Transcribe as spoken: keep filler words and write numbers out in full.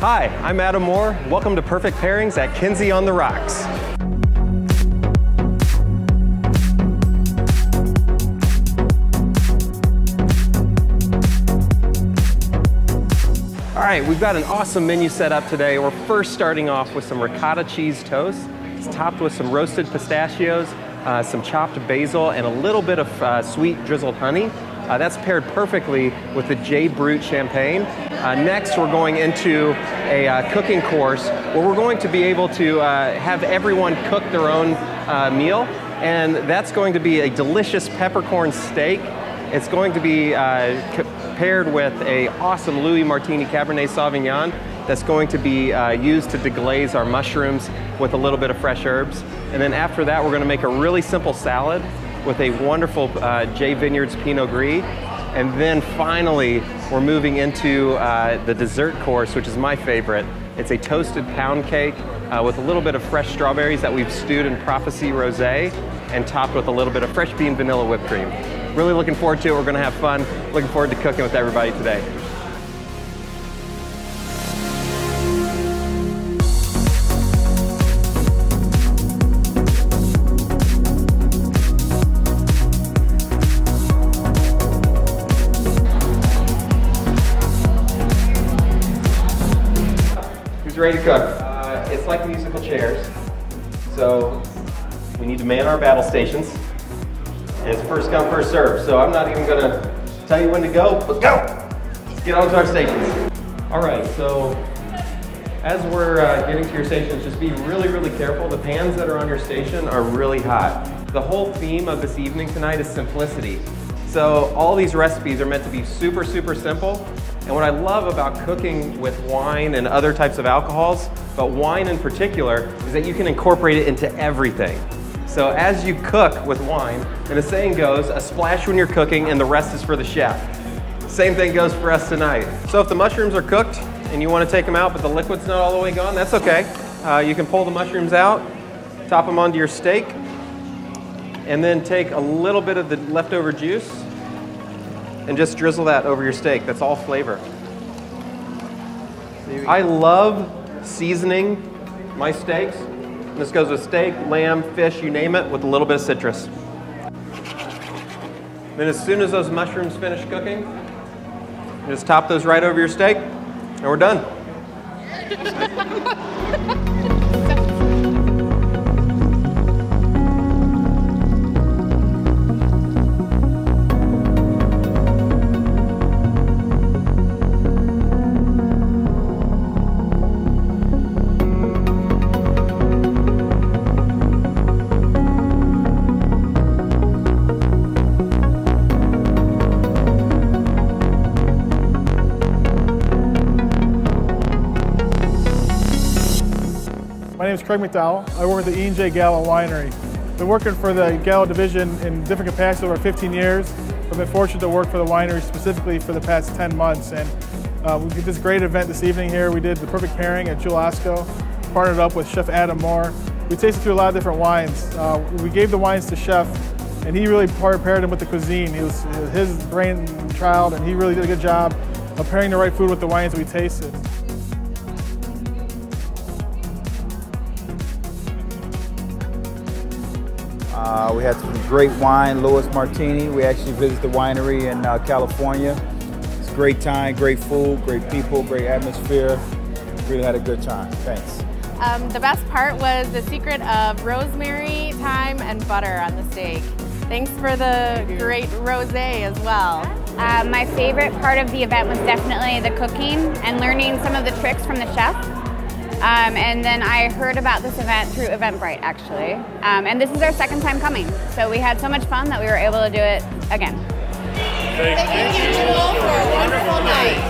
Hi, I'm Adam Moore. Welcome to Perfect Pairings at Kinzie on the Rocks. All right, we've got an awesome menu set up today. We're first starting off with some ricotta cheese toast. It's topped with some roasted pistachios, uh, some chopped basil, and a little bit of uh, sweet drizzled honey. Uh, that's paired perfectly with the J Brut champagne. Uh, next, we're going into a uh, cooking course where we're going to be able to uh, have everyone cook their own uh, meal, and that's going to be a delicious peppercorn steak. It's going to be uh, paired with a awesome Louis Martini Cabernet Sauvignon that's going to be uh, used to deglaze our mushrooms with a little bit of fresh herbs. And then after that, we're gonna make a really simple salad with a wonderful uh, J Vineyards Pinot Gris. And then finally, we're moving into uh, the dessert course, which is my favorite. It's a toasted pound cake uh, with a little bit of fresh strawberries that we've stewed in Prophecy Rosé and topped with a little bit of fresh bean vanilla whipped cream. Really looking forward to it. We're gonna have fun. Looking forward to cooking with everybody today. Ready to cook. Uh, it's like musical chairs, so we need to man our battle stations. And it's first come, first serve. So I'm not even gonna tell you when to go, but go! Let's get on to our stations. All right, so as we're uh, getting to your stations, just be really, really careful. The pans that are on your station are really hot. The whole theme of this evening tonight is simplicity. So all these recipes are meant to be super, super simple. And what I love about cooking with wine and other types of alcohols, but wine in particular, is that you can incorporate it into everything. So as you cook with wine, and the saying goes, a splash when you're cooking and the rest is for the chef. Same thing goes for us tonight. So if the mushrooms are cooked and you want to take them out but the liquid's not all the way gone, that's okay. Uh, you can pull the mushrooms out, top them onto your steak, and then take a little bit of the leftover juice and just drizzle that over your steak. That's all flavor. I love seasoning my steaks. This goes with steak, lamb, fish, you name it, with a little bit of citrus. Then as soon as those mushrooms finish cooking, just top those right over your steak, and we're done. My name is Craig McDowell. I work with the E and J Gallo winery. I've been working for the Gallo division in different capacities over fifteen years. I've been fortunate to work for the winery specifically for the past ten months. And uh, we did this great event this evening here. We did the perfect pairing at Jewel-Osco, partnered up with Chef Adam Moore. We tasted through a lot of different wines. Uh, we gave the wines to Chef, and he really paired them with the cuisine. It was his brainchild, and he really did a good job of pairing the right food with the wines that we tasted. Uh, we had some great wine, Louis Martini. We actually visited the winery in uh, California. It's a great time, great food, great people, great atmosphere. Really had a good time. Thanks. Um, the best part was the secret of rosemary, thyme, and butter on the steak. Thanks for the great rosé as well. Uh, my favorite part of the event was definitely the cooking and learning some of the tricks from the chef. Um, and then I heard about this event through Eventbrite, actually. Um, and this is our second time coming. So we had so much fun that we were able to do it again. Thank you, Jewel, for a wonderful night.